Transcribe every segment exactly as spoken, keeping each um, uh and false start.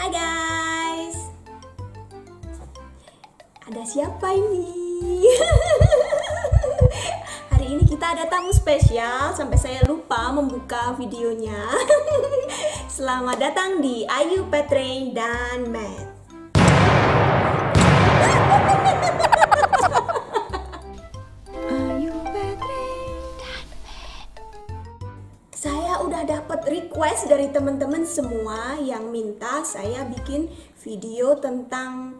Hai guys, ada siapa ini? Hari ini kita ada tamu spesial sampai saya lupa membuka videonya. Selamat datang di Ayu Petreny dan Maad. Dapat request dari teman-teman semua yang minta saya bikin video tentang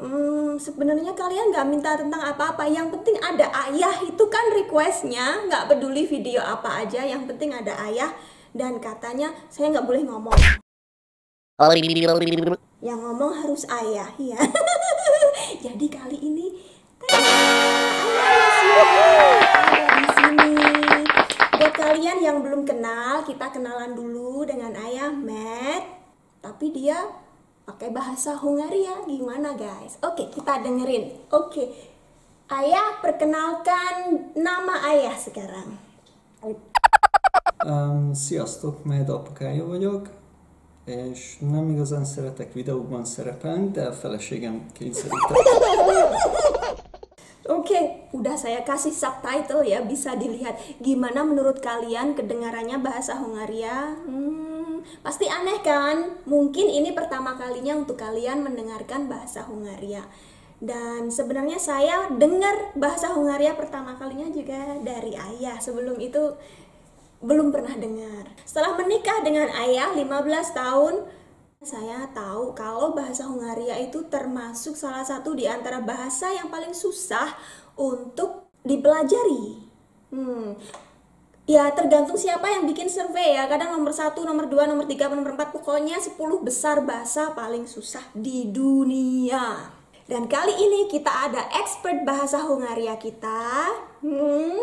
hmm, sebenarnya kalian nggak minta tentang apa-apa, yang penting ada ayah. Itu kan requestnya, nggak peduli video apa aja, yang penting ada ayah. Dan katanya saya nggak boleh ngomong, yang ngomong harus ayah ya. Jadi kali ini kalian yang belum kenal, kita kenalan dulu dengan ayah Maad, tapi dia pakai bahasa Hungaria. Gimana guys? Oke, kita dengerin. Oke, ayah perkenalkan nama ayah sekarang. Um, sziasztok, Maad apukája vagyok, és nem igazán szeretek videóban szerepelni, de a feleségem kényszerített. Oke, okay, udah saya kasih subtitle ya, bisa dilihat. Gimana menurut kalian kedengarannya bahasa Hungaria? Hmm, pasti aneh kan? Mungkin ini pertama kalinya untuk kalian mendengarkan bahasa Hungaria. Dan sebenarnya saya dengar bahasa Hungaria pertama kalinya juga dari ayah. Sebelum itu belum pernah dengar. Setelah menikah dengan ayah lima belas tahun, saya tahu kalau bahasa Hungaria itu termasuk salah satu di antara bahasa yang paling susah untuk dipelajari. Hmm. Ya tergantung siapa yang bikin survei ya, kadang nomor satu, nomor dua, nomor tiga, nomor empat, pokoknya sepuluh besar bahasa paling susah di dunia. Dan kali ini kita ada expert bahasa Hungaria kita. Hmm.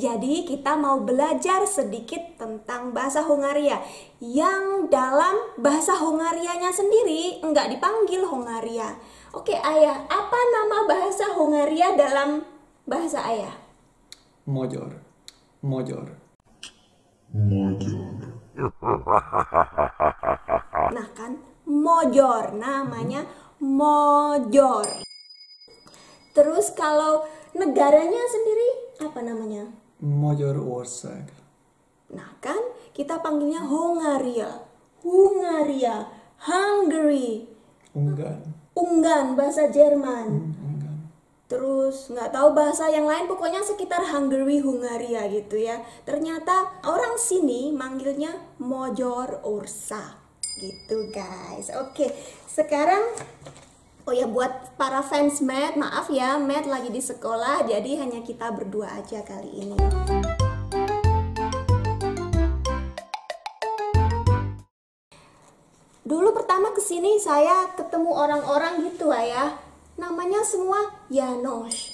Jadi kita mau belajar sedikit tentang bahasa Hungaria yang dalam bahasa Hungarianya sendiri enggak dipanggil Hungaria. Oke ayah, apa nama bahasa Hungaria dalam bahasa ayah? Magyar. Magyar. Magyar. Nah kan, Magyar namanya Magyar. Terus kalau negaranya sendiri apa namanya? Magyarország. Nah kan kita panggilnya Hungaria. Hungaria, Hungary. Ungarn. Ungarn bahasa Jerman. Mm, Ungarn. Terus nggak tahu bahasa yang lain, pokoknya sekitar Hungary, Hungaria gitu ya. Ternyata orang sini manggilnya Magyarország. Gitu guys. Oke, sekarang oh ya, buat para fans Maad, maaf ya, Maad lagi di sekolah, jadi hanya kita berdua aja kali ini. Dulu pertama kesini saya ketemu orang-orang gitu ya, namanya semua Janos,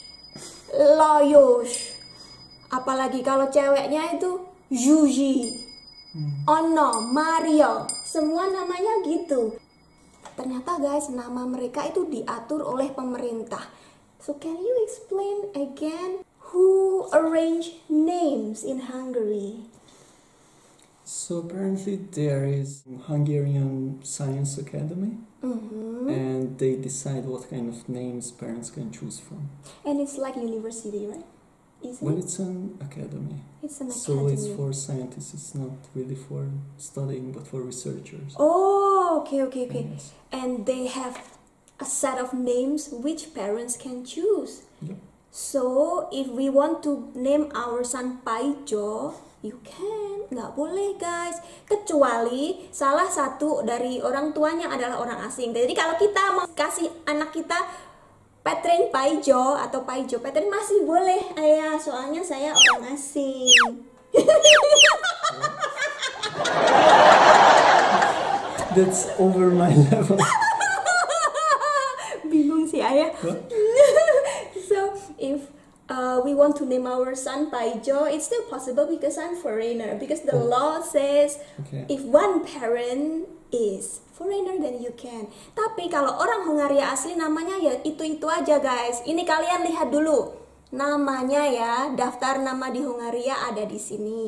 Lajos, apalagi kalau ceweknya itu Zuzi, Ono, Mario, semua namanya gitu. Ternyata guys, nama mereka itu diatur oleh pemerintah. So can you explain again who arrange names in Hungary? So apparently there is Hungarian Science Academy, mm-hmm. and they decide what kind of names parents can choose from. And it's like university, right? Isn't well, it? it's an academy. It's an academy. So it's for scientists. It's not really for studying, but for researchers. Oh, okay, okay, okay. Yes. And they have a set of names which parents can choose. Yep. So if we want to name our son Paijo, you can. Nggak boleh guys, kecuali salah satu dari orang tuanya adalah orang asing. Jadi kalau kita mau kasih anak kita Petreny Paijo atau Paijo Petreny masih boleh ayah, soalnya saya orang asing. That's over my level. Bingung sih ayah. So if uh, we want to name our son Paijo, it's still possible because I'm foreigner, because the oh. law says okay. if one parent is foreigner then you can. Tapi kalau orang Hungaria asli namanya ya itu-itu aja guys. Ini kalian lihat dulu namanya ya, daftar nama di Hungaria ada di sini.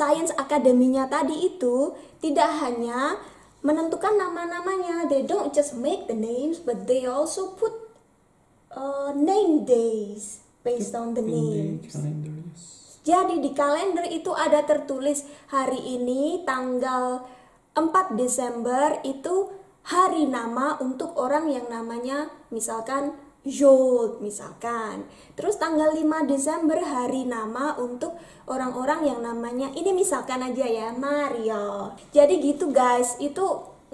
Science Academy-nya tadi itu tidak hanya menentukan nama-namanya. They don't just make the names, but they also put uh, name days based on the names. Jadi di kalender itu ada tertulis hari ini tanggal empat Desember itu hari nama untuk orang yang namanya misalkan Zolt misalkan. Terus tanggal lima Desember hari nama untuk orang-orang yang namanya ini misalkan aja ya Mario. Jadi gitu guys, itu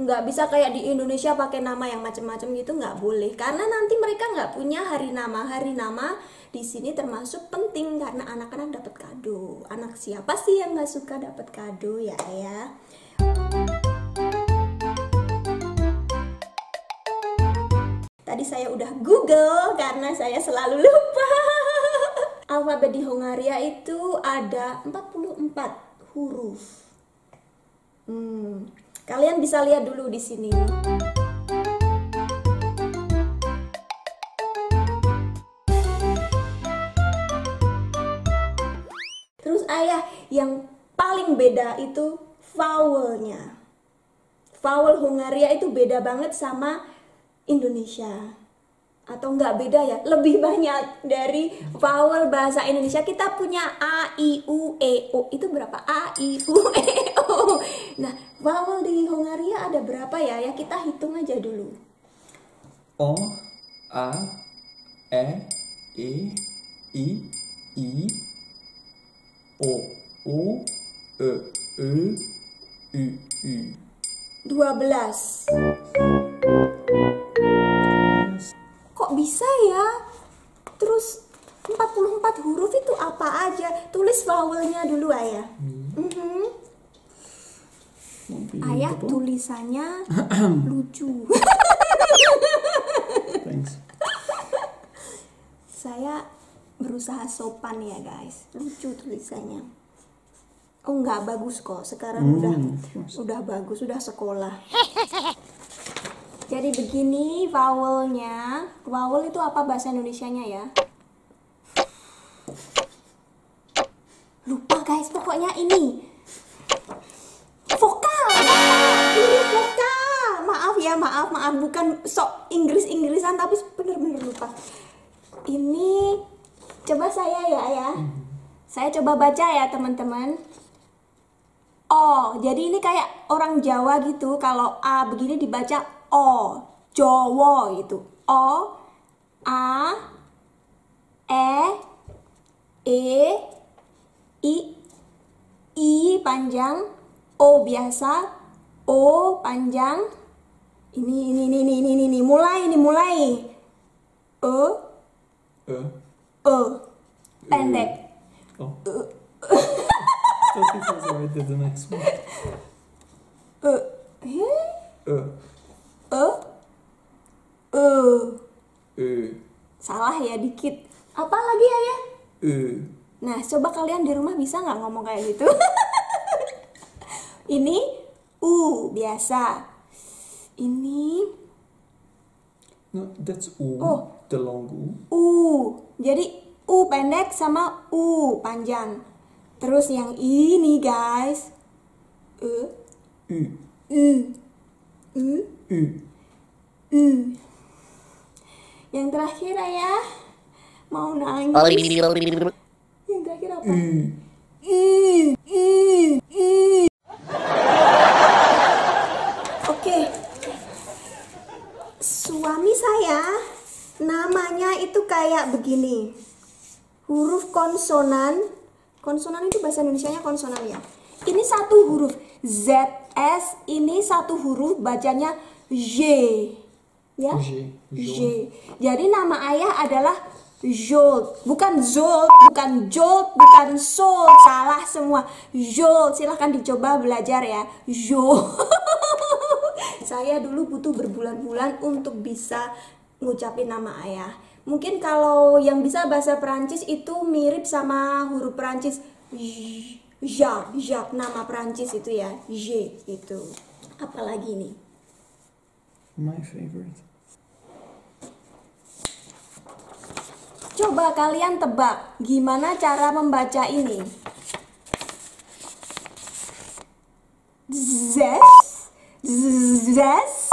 nggak bisa kayak di Indonesia pakai nama yang macam-macam gitu, nggak boleh, karena nanti mereka nggak punya hari nama. Hari nama di sini termasuk penting karena anak-anak dapat kado. Anak siapa sih yang nggak suka dapat kado ya ya. Tadi saya udah Google karena saya selalu lupa. Alfabet di Hungaria itu ada empat puluh empat huruf. Hmm, kalian bisa lihat dulu di sini. Terus ayah, yang paling beda itu vowelnya. Vowel Hungaria itu beda banget sama Indonesia, atau nggak beda ya, lebih banyak dari vowel bahasa Indonesia. Kita punya a, i, u, e, o. Itu berapa? A, i, u, e, o. Nah, vowel di Hungaria ada berapa ya? Ya kita hitung aja dulu. O, a, e, e, i, i, o, u, e, e, u, u. dua belas. Kok bisa ya? Terus empat puluh empat huruf itu apa aja? Tulis vowelnya dulu ayah. hmm. mm-hmm. Ayah apa? Tulisannya lucu. Thanks. Saya berusaha sopan ya guys. Lucu tulisannya. Oh nggak bagus kok. Sekarang hmm. udah udah bagus, udah sekolah. Jadi begini vowelnya. Vowel itu apa bahasa Indonesianya ya? Lupa guys, pokoknya ini vokal. Ini vokal. Maaf ya, maaf, maaf. Bukan sok Inggris-Inggrisan, tapi bener-bener lupa. Ini coba saya ya ya. Saya coba baca ya teman-teman. Oh, jadi ini kayak orang Jawa gitu. Kalau A begini dibaca O, Jawa itu. O, A, E, E, I, I panjang, O biasa, O panjang. Ini ini ini ini ini ini mulai ini mulai. E, E, E pendek. Oh. E, E. E, e, e, salah ya dikit. Apa lagi ya ya? E. Nah, coba kalian di rumah bisa nggak ngomong kayak gitu? Ini u biasa. Ini. No, that's u. Oh. The long u. U. Jadi u pendek sama u panjang. Terus yang ini guys. E. U. U. U. U. U. Yang terakhir ayah mau nangis. Yang terakhir apa? U. U. U. U. Oke. Suami saya namanya itu kayak begini. Huruf konsonan. Konsonan itu bahasa Indonesianya konsonan ya. Ini satu huruf Z. S ini satu huruf bacanya J, ya? J. J. Jadi nama ayah adalah Zolt, bukan Zolt, bukan Zolt, bukan Sol, salah semua. Zolt, silahkan dicoba belajar ya. Zolt. Saya dulu butuh berbulan-bulan untuk bisa ngucapin nama ayah. Mungkin kalau yang bisa bahasa Perancis itu mirip sama huruf Perancis. J. Jacques, Jacques, nama Perancis itu ya, J itu. Apalagi nih? My favorite. Coba kalian tebak, gimana cara membaca ini? zes, zes.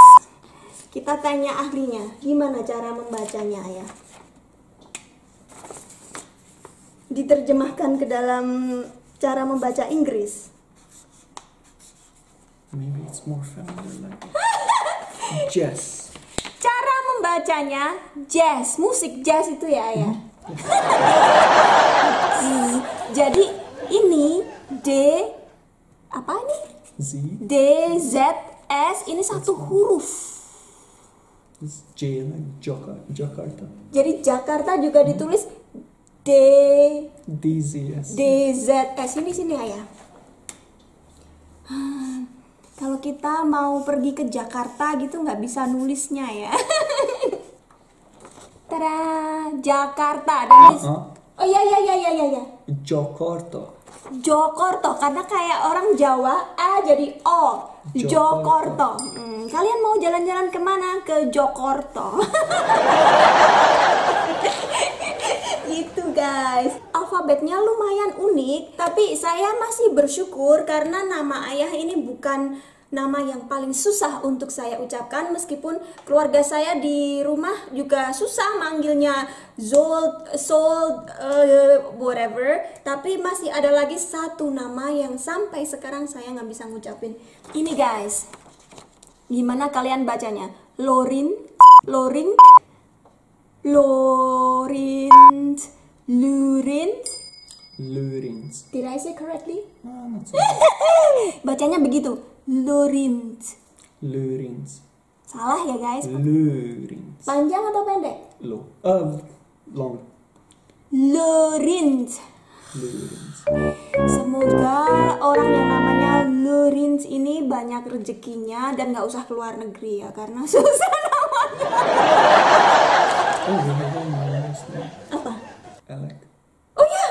Kita tanya ahlinya, gimana cara membacanya ya? Diterjemahkan ke dalam cara membaca Inggris. Maybe it's more familiar like jazz. Cara membacanya jazz, musik jazz itu ya ya. Hmm. Jadi ini D apa nih? Z. D Z S ini satu huruf. J like Jakarta. Jakarta. Jadi Jakarta juga hmm. ditulis D D Z S. D Z S ini sini ayah. Hmm, kalau kita mau pergi ke Jakarta gitu nggak bisa nulisnya ya. Tada, Jakarta. Dan huh? Oh ya ya ya ya ya ya. Jogjokerto. Jogjokerto karena kayak orang Jawa a jadi o. Jogjokerto. Hmm, kalian mau jalan-jalan kemana? Ke Jogjokerto. Itu guys. Alfabetnya lumayan unik, tapi saya masih bersyukur karena nama ayah ini bukan nama yang paling susah untuk saya ucapkan, meskipun keluarga saya di rumah juga susah manggilnya Zolt, Zolt, uh, whatever. Tapi masih ada lagi satu nama yang sampai sekarang saya nggak bisa ngucapin. Ini guys, gimana kalian bacanya? Lorin, Lorin, Lorentz, Lorentz, Lorentz. Did I say correctly? No, not so. Bacanya begitu. Lorentz. Lorentz. Salah ya guys. Lorentz. Panjang atau pendek? Lo. Um, long. Lorentz. Lorentz. Semoga orang yang namanya Lorentz ini banyak rezekinya dan nggak usah keluar negeri ya, karena susah namanya. Oh, apa? Elek. Oh ya.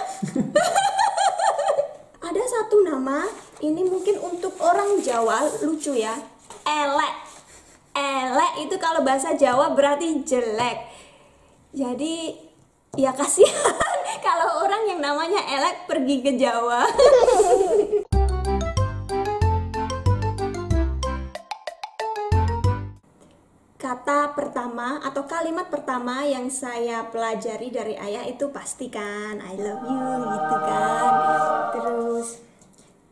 Ada satu nama. Ini mungkin untuk orang Jawa lucu ya. Elek. Elek itu kalau bahasa Jawa berarti jelek. Jadi ya kasihan kalau orang yang namanya elek pergi ke Jawa. Kata pertama atau kalimat pertama yang saya pelajari dari ayah itu pastikan I love you gitu kan. Terus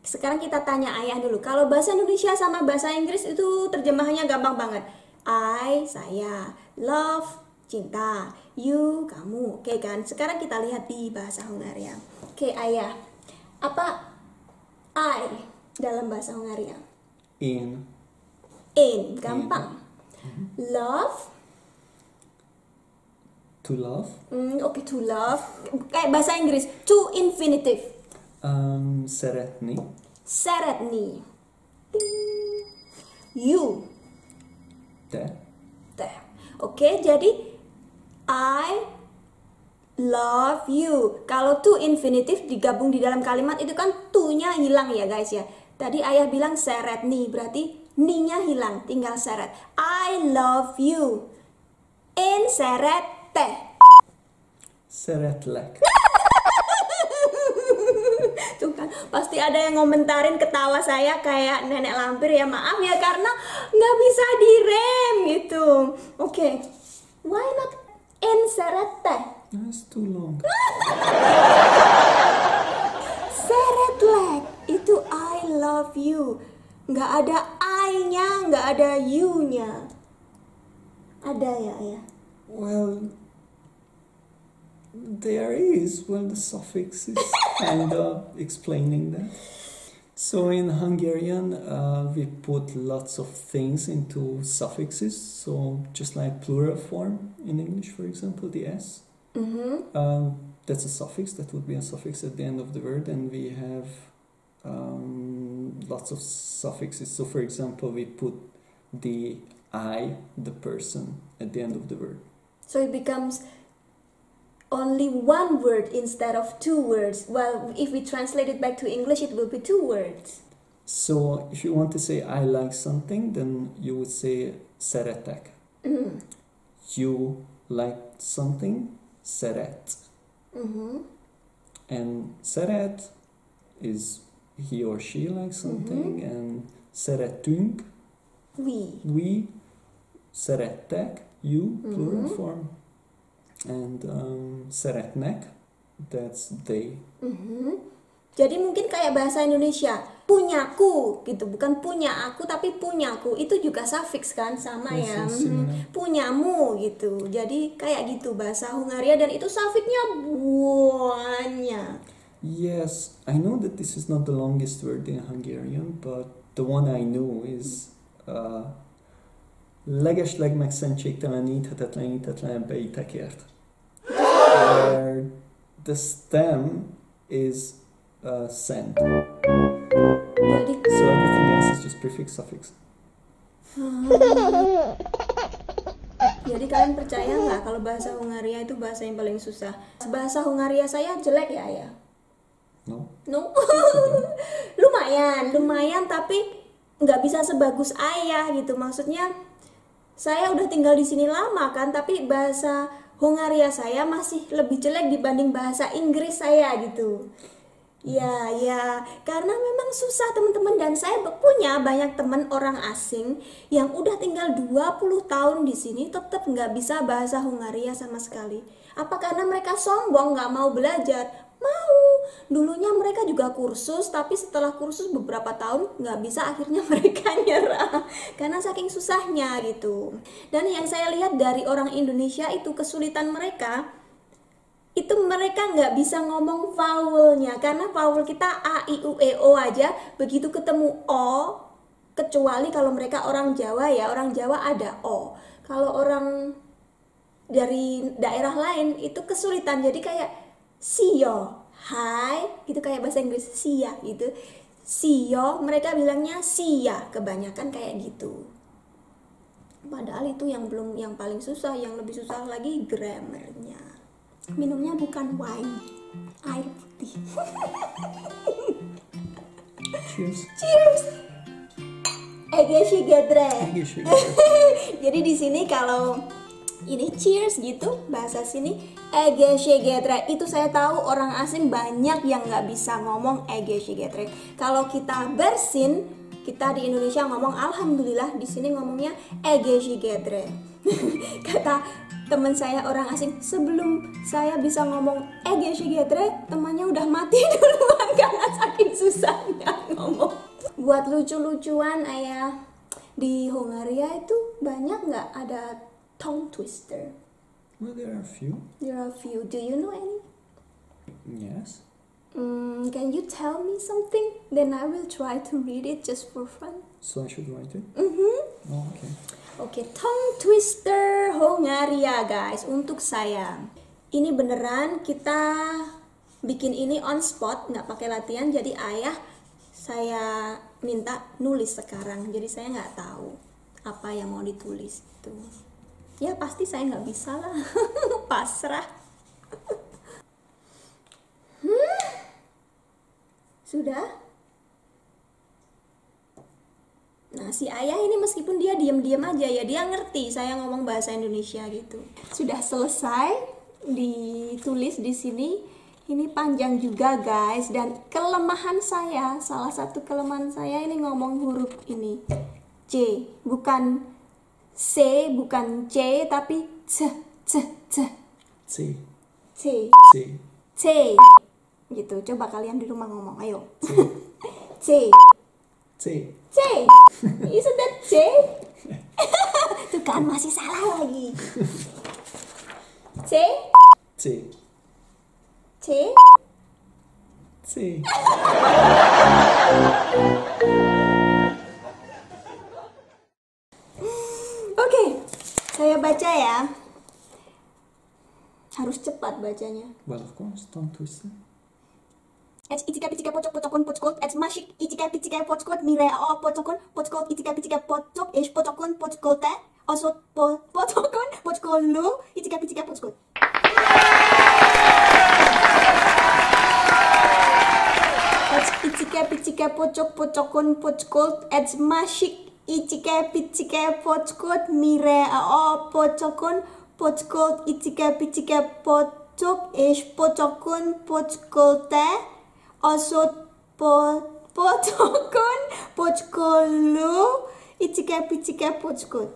sekarang kita tanya ayah dulu. Kalau bahasa Indonesia sama bahasa Inggris itu terjemahannya gampang banget. I, saya. Love, cinta. You, kamu. Oke kan? Sekarang kita lihat di bahasa Hungaria. Oke ayah, apa I dalam bahasa Hungaria? In. In, gampang. In. Love. To love. Mm, Oke okay, to love. Kayak bahasa Inggris, to infinitive. Um, szeretni. Szeretni. You. Te. Te. Oke, okay, jadi I love you. Kalau to infinitive digabung di dalam kalimat itu kan to-nya hilang ya guys ya. Tadi ayah bilang szeretni berarti ni-nya hilang, tinggal seret. I love you. In szeret te. Szeretlek. Tuh kan, pasti ada yang ngomentarin ketawa saya kayak nenek lampir ya, maaf ya karena nggak bisa direm gitu. Oke, okay. Why not in szerette? That's too long. Szeretlek itu I love you, nggak ada I nya, nggak ada you nya. Ada ya ya. Well. There is when the suffix is end up explaining that. So in Hungarian uh, we put lots of things into suffixes. So just like plural form in English, for example, the S. Mm-hmm. uh, that's a suffix. That would be a suffix at the end of the word, and we have um, lots of suffixes. So for example, we put the I, the person, at the end of the word. So it becomes only one word instead of two words. Well, if we translate it back to English, it will be two words. So, if you want to say I like something, then you would say szeretek. Mm-hmm. You like something, szeret. Mm-hmm. And szeret is he or she likes something, mm-hmm. and Szeretünk. We. We. Szerettek. You. Mm-hmm. Plural form. And um, szeretnek. That's they. Mm-hmm. Jadi mungkin kayak bahasa Indonesia, punyaku gitu, bukan punya aku tapi punyaku, itu juga suffix kan, sama ya, hmm, punyamu gitu. Jadi kayak gitu bahasa Hungaria dan itu suffixnya banyak. Yes, I know that this is not the longest word in Hungarian, but the one I know is uh, legesleg megszentségteleníthetetleníthetetlenbeitekért. Where the stem is Uh, send. Jadi, so everything else is just prefix, suffix. Hmm. Jadi kalian percaya nggak kalau bahasa Hungaria itu bahasa yang paling susah? Bahasa Hungaria saya jelek ya ya? No. No. Lumayan, lumayan tapi nggak bisa sebagus ayah gitu. Maksudnya saya udah tinggal di sini lama kan, tapi bahasa Hungaria saya masih lebih jelek dibanding bahasa Inggris saya gitu. Ya, ya, karena memang susah teman-teman, dan saya punya banyak teman orang asing yang udah tinggal dua puluh tahun di sini tetap nggak bisa bahasa Hungaria sama sekali. Apa karena mereka sombong nggak mau belajar? Mau, dulunya mereka juga kursus, tapi setelah kursus beberapa tahun nggak bisa, akhirnya mereka nyerah karena saking susahnya gitu. Dan yang saya lihat dari orang Indonesia itu kesulitan mereka itu mereka nggak bisa ngomong vowelnya, karena vowel kita a, i, u, e, o aja, begitu ketemu o, kecuali kalau mereka orang Jawa ya, orang Jawa ada o. Kalau orang dari daerah lain itu kesulitan, jadi kayak sio, hi, gitu kayak bahasa Inggris sia gitu, sio, mereka bilangnya sia, kebanyakan kayak gitu. Padahal itu yang belum, yang paling susah, yang lebih susah lagi grammarnya. Minumnya bukan wine, air putih. Cheers. Cheers. Egészségedre. Jadi di sini kalau ini cheers gitu bahasa sini egészségedre. Itu saya tahu orang asing banyak yang nggak bisa ngomong egészségedre. Kalau kita bersin, kita di Indonesia ngomong alhamdulillah, di sini ngomongnya egészségedre. Kata teman saya orang asing, sebelum saya bisa ngomong egészségedre, temannya udah mati duluan karena saking susahnya ngomong. Buat lucu-lucuan ayah, di Hungaria itu banyak nggak ada tongue twister? Well, there are a few. There are a few. Do you know any? Yes. Mm, can you tell me something? Then I will try to read it just for fun. So I should write it? Mm-hmm. Oh, okay. Oke, okay, tongue twister Hungaria guys, untuk saya. Ini beneran kita bikin ini on spot, nggak pakai latihan. Jadi ayah saya minta nulis sekarang. Jadi saya nggak tahu apa yang mau ditulis itu. Ya pasti saya nggak bisa lah, pasrah. Hmm? Sudah? Nah si ayah ini meskipun dia diam-diam aja ya, dia ngerti saya ngomong bahasa Indonesia gitu. Sudah selesai ditulis di sini. Ini panjang juga guys, dan kelemahan saya, salah satu kelemahan saya ini ngomong huruf ini C, bukan C, bukan C, tapi C, C, C, C, C, C, C, gitu. Coba kalian di rumah ngomong, ayo. C, C, C, isn't that C? Tuh kan masih salah lagi. C, C, C, C. Oke, saya baca ya. Harus cepat bacanya. Well, of course, tongue twister. It's itika pitika pocok pocokon pocokot. It's masik itika pitika pocokot mirea o pocokon pocokot itika pitika pocok. It's pocokon pocokote. Also pocokon pocokolu itika pitika pocokot. It's itika pitika pocok pocokon pocokot. It's masik itika pitika pocokot mirea o pocokon pocokot itika pitika pocok. It's pocokon pocokote. Osot po potokon pocskoló, icike-picike pocskod.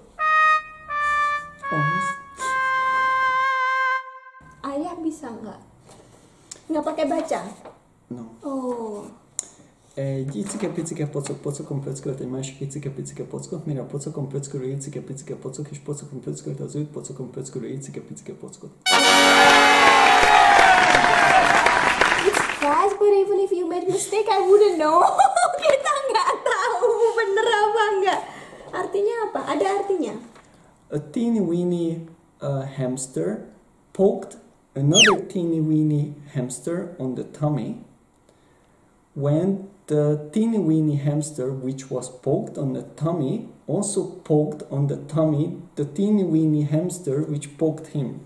Oh. Ayah bisa nggak? Nggak pakai baca? No. Oh. Egy icike-picike pocok, pocokon pöckölt, egy másik icike-picike pockot, mire a pocokon pöckölő icike-picike pocok, és pocokon pöckölt az ő pocokon pöckölő icike-picike pockot. It's fast, but even if you made mistake, I wouldn't know. Kita nggak tahu bener apa nggak. Artinya apa? Ada artinya? A teeny-weeny uh, hamster poked another teeny-weeny hamster on the tummy. When the teeny-weeny hamster, which was poked on the tummy, also poked on the tummy the teeny-weeny hamster, which poked him.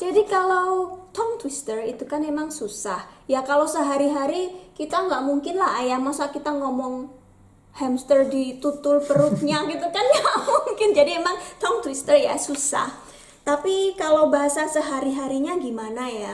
Jadi kalau tongue twister itu kan emang susah. Ya kalau sehari-hari kita nggak mungkin lah ayah masa kita ngomong hamster ditutul perutnya gitu kan nggak mungkin. Jadi emang tongue twister ya susah. Tapi kalau bahasa sehari-harinya gimana ya?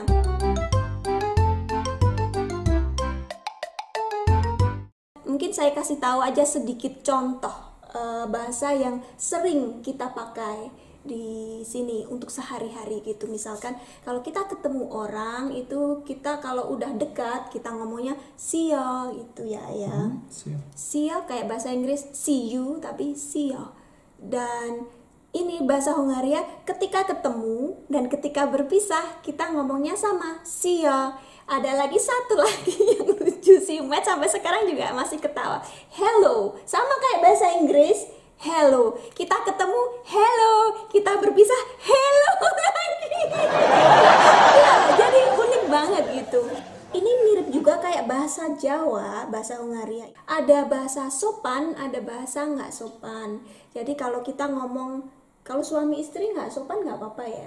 Mungkin saya kasih tahu aja sedikit contoh e, bahasa yang sering kita pakai di sini untuk sehari-hari gitu. Misalkan kalau kita ketemu orang itu kita kalau udah dekat kita ngomongnya see you gitu ya ya. Hmm, see you. See you kayak bahasa Inggris see you tapi see you. Dan ini bahasa Hungaria ketika ketemu dan ketika berpisah kita ngomongnya sama see you. Ada lagi satu lagi yang lucu sih, Mat sampai sekarang juga masih ketawa. Hello, sama kayak bahasa Inggris, hello. Kita ketemu, hello. Kita berpisah, hello lagi. Ya, jadi unik banget gitu. Ini mirip juga kayak bahasa Jawa, bahasa Hungaria. Ada bahasa sopan, ada bahasa nggak sopan. Jadi kalau kita ngomong kalau suami istri nggak sopan nggak apa-apa ya,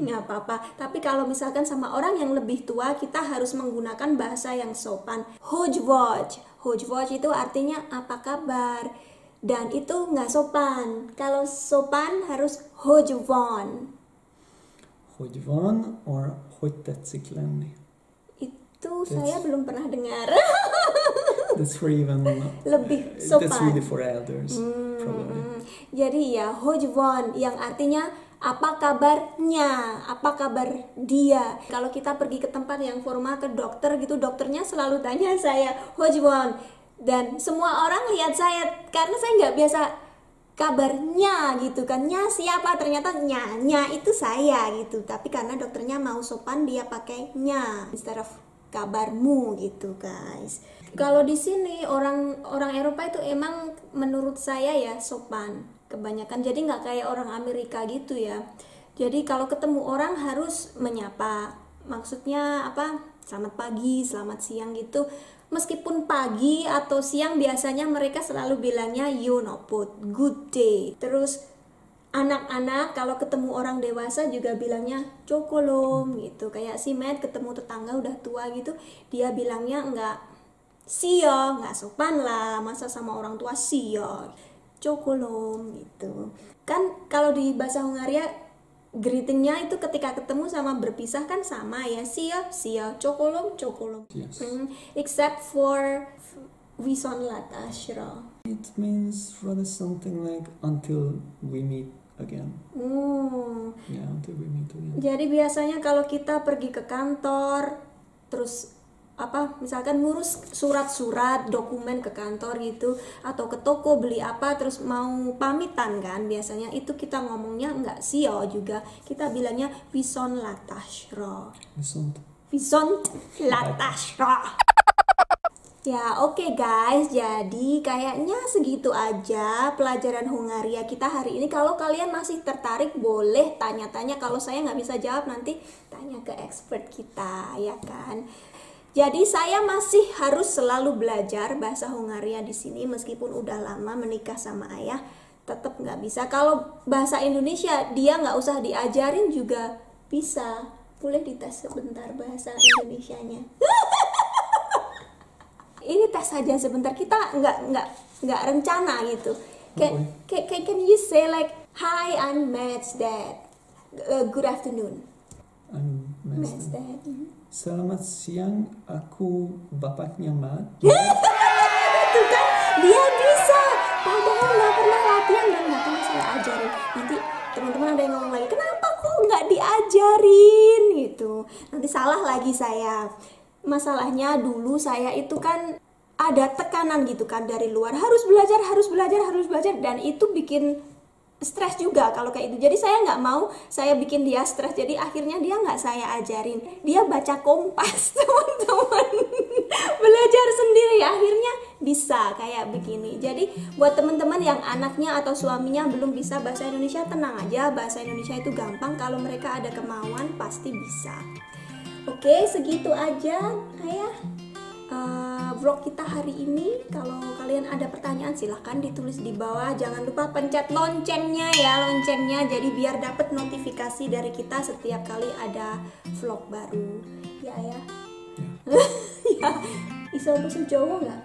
nggak apa-apa. Tapi kalau misalkan sama orang yang lebih tua, kita harus menggunakan bahasa yang sopan. Hogy vagy, hogy vagy itu artinya apa kabar, dan itu nggak sopan. Kalau sopan harus hogy van. Hogy van or hogy tetszik lenni. Itu that's, saya belum pernah dengar. That's for even lebih sopan. That's really for elders, hmm, probably. Jadi ya, hogy van yang artinya apa kabarnya, apa kabar dia. Kalau kita pergi ke tempat yang formal ke dokter gitu, dokternya selalu tanya saya hogy van dan semua orang lihat saya karena saya nggak biasa kabarnya gitu kan. Nya siapa? Ternyata nya, nya itu saya gitu. Tapi karena dokternya mau sopan dia pakai nya instead of kabarmu gitu guys. Kalau di sini orang orang Eropa itu emang menurut saya ya sopan kebanyakan. Jadi nggak kayak orang Amerika gitu ya. Jadi kalau ketemu orang harus menyapa. Maksudnya apa? Selamat pagi, selamat siang gitu. Meskipun pagi atau siang biasanya mereka selalu bilangnya jó napot, good day. Terus anak-anak kalau ketemu orang dewasa juga bilangnya csokolom gitu. Kayak si Maad ketemu tetangga udah tua gitu, dia bilangnya enggak sia, enggak sopan lah. Masa sama orang tua sia, csokolom gitu. Kan kalau di bahasa Hungaria greetingnya itu ketika ketemu sama berpisah kan sama ya, sia, sia, csokolom, csokolom. Yes. Hmm, except for viszontlát ásra. It means rather something like until we meet again. Mm. Yeah, until we meet again. Jadi biasanya kalau kita pergi ke kantor, terus apa, misalkan ngurus surat-surat, dokumen ke kantor gitu, atau ke toko beli apa, terus mau pamitan kan, biasanya itu kita ngomongnya nggak sio juga, kita bilangnya viszontlát ásra. Viszont. Viszontlát ásra. Ya oke okay guys, jadi kayaknya segitu aja pelajaran Hungaria kita hari ini. Kalau kalian masih tertarik boleh tanya-tanya, kalau saya nggak bisa jawab nanti tanya ke expert kita ya kan. Jadi saya masih harus selalu belajar bahasa Hungaria di sini meskipun udah lama menikah sama ayah tetap nggak bisa. Kalau bahasa Indonesia dia nggak usah diajarin juga bisa, boleh dites sebentar bahasa Indonesianya. Ini tes saja sebentar, kita nggak nggak nggak rencana gitu. Can, can can you say like hi I'm Matt's dad. Uh, good afternoon. I'm Maad's daddy. Selamat siang, aku bapaknya Maad. Itu kan dia bisa. Padahal nggak pernah latihan dan nggak pernah saya ajarin. Nanti teman-teman ada yang ngomong lagi, kenapa kok nggak diajarin gitu? Nanti salah lagi saya. Masalahnya dulu saya itu kan ada tekanan gitu kan dari luar, harus belajar, harus belajar, harus belajar, dan itu bikin stres juga kalau kayak itu. Jadi saya nggak mau saya bikin dia stres, jadi akhirnya dia nggak saya ajarin, dia baca Kompas teman-teman belajar sendiri, akhirnya bisa kayak begini. Jadi buat teman-teman yang anaknya atau suaminya belum bisa bahasa Indonesia, tenang aja, bahasa Indonesia itu gampang, kalau mereka ada kemauan pasti bisa. Oke, segitu aja ayah Uh, vlog kita hari ini. Kalau kalian ada pertanyaan silahkan ditulis di bawah. Jangan lupa pencet loncengnya ya, loncengnya, jadi biar dapat notifikasi dari kita setiap kali ada vlog baru. Ya ya. Ya. Iso bahasa Jawa nggak?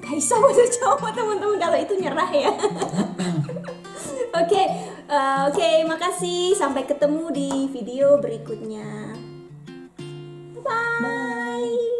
Nggak iso bahasa Jawa teman-teman, kalau itu nyerah ya. Oke, okay. uh, oke okay, makasih. Sampai ketemu di video berikutnya. Bye. Bye.